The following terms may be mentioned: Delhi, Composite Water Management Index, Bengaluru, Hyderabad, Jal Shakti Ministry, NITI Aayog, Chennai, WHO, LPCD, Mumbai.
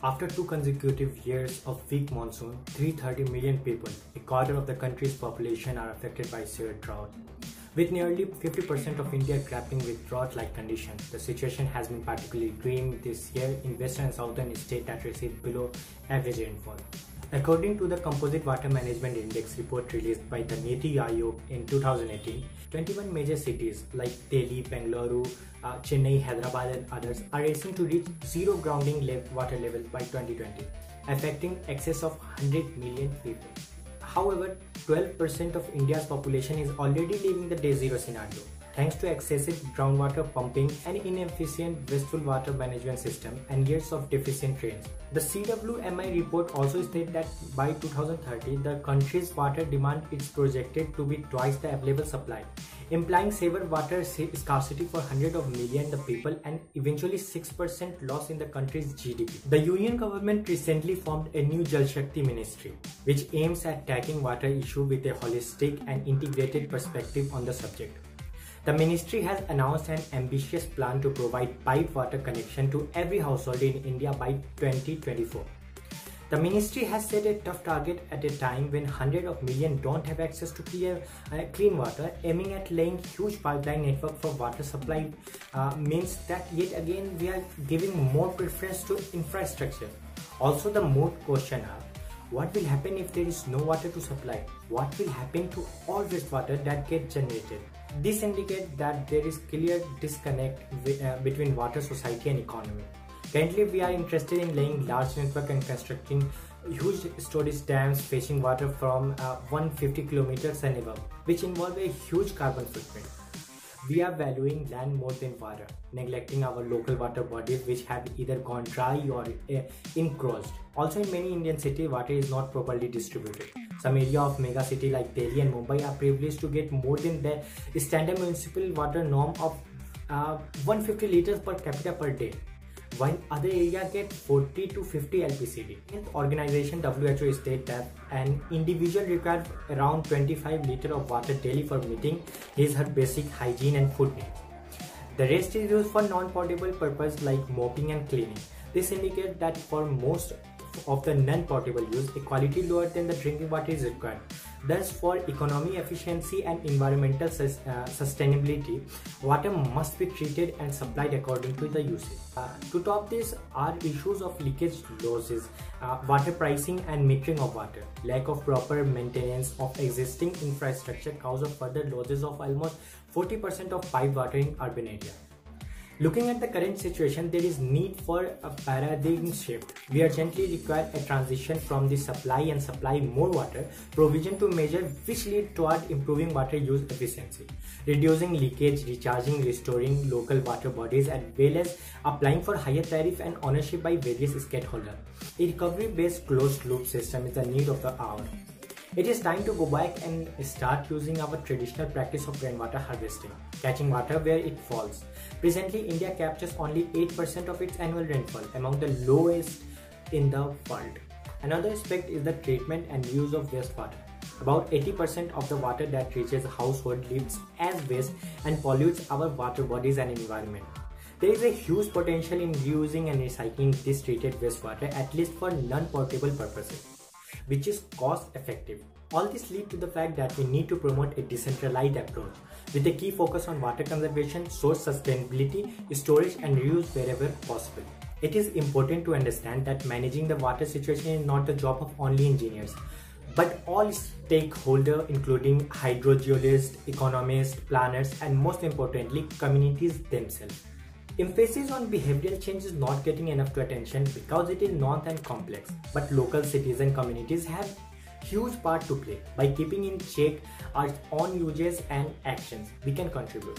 After 2 consecutive years of weak monsoon, 330 million people, a quarter of the country's population, are affected by severe drought. With nearly 50% of India grappling with drought-like conditions, the situation has been particularly grim this year in western and southern states that received below average rainfall. According to the Composite Water Management Index report released by the NITI Aayog in 2018, 21 major cities like Delhi, Bengaluru, Chennai, Hyderabad and others are racing to reach zero grounding water levels by 2020, affecting excess of 100 million people. However, 12% of India's population is already living the day-zero scenario. Thanks to excessive groundwater pumping and inefficient wasteful water management system and years of deficient rains. The CWMI report also states that by 2030, the country's water demand is projected to be twice the available supply, implying severe water scarcity for hundreds of millions of people and eventually 6% loss in the country's GDP. The Union government recently formed a new Jal Shakti Ministry, which aims at tackling water issue with a holistic and integrated perspective on the subject. The ministry has announced an ambitious plan to provide pipe water connection to every household in India by 2024. The ministry has set a tough target at a time when hundreds of millions don't have access to clean water, aiming at laying huge pipeline network for water supply means that yet again we are giving more preference to infrastructure. Also, the moot question are: what will happen if there is no water to supply? What will happen to all wastewater that gets generated? This indicates that there is clear disconnect between water, society and economy. Currently, we are interested in laying large network and constructing huge storage dams fetching water from 150 kilometers and above, which involve a huge carbon footprint. We are valuing land more than water, neglecting our local water bodies which have either gone dry or encroached. Also, in many Indian cities, water is not properly distributed. Some areas of mega cities like Delhi and Mumbai are privileged to get more than the standard municipal water norm of 150 liters per capita per day, while other areas get 40 to 50 LPCD. Health organization WHO states that an individual requires around 25 liters of water daily for meeting his/her basic hygiene and food needs. The rest is used for non-potable purposes like mopping and cleaning. This indicates that for most of the non-potable use, a quality lower than the drinking water is required. Thus, for economy efficiency and environmental sustainability, water must be treated and supplied according to the usage. To top this are issues of leakage losses, water pricing and metering of water. Lack of proper maintenance of existing infrastructure causes further losses of almost 40% of pipe water in urban areas. Looking at the current situation, there is need for a paradigm shift. We urgently require a transition from the supply more water provision to measure which lead toward improving water use efficiency, reducing leakage, recharging, restoring local water bodies, as well as applying for higher tariff and ownership by various stakeholders. A recovery-based closed-loop system is the need of the hour. It is time to go back and start using our traditional practice of rainwater harvesting, catching water where it falls. Presently, India captures only 8% of its annual rainfall, among the lowest in the world. Another aspect is the treatment and use of wastewater. About 80% of the water that reaches household lives as waste and pollutes our water bodies and environment. There is a huge potential in reusing and recycling this treated wastewater, at least for non-potable purposes, which is cost effective. All this leads to the fact that we need to promote a decentralized approach with a key focus on water conservation, source sustainability, storage and reuse wherever possible. It is important to understand that managing the water situation is not the job of only engineers, but all stakeholders, including hydrogeologists, economists, planners and most importantly communities themselves. Emphasis on behavioral change is not getting enough attention because it is not and complex, but local cities and communities have huge part to play. By keeping in check our own uses and actions, we can contribute.